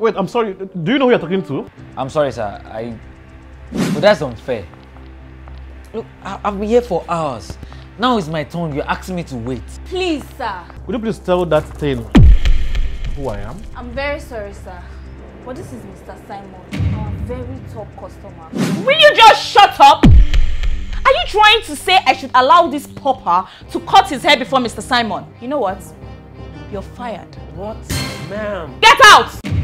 Wait, I'm sorry. Do you know who you're talking to? I'm sorry, sir. But that's unfair. Look, I've been here for hours. Now it's my turn. You're asking me to wait. Please, sir. Would you please tell that thing who I am? I'm very sorry, sir. But this is Mr. Simon, our very top customer. Will you just shut up? Are you trying to say I should allow this pauper to cut his hair before Mr. Simon? You know what? You're fired. What? Ma'am. Get out!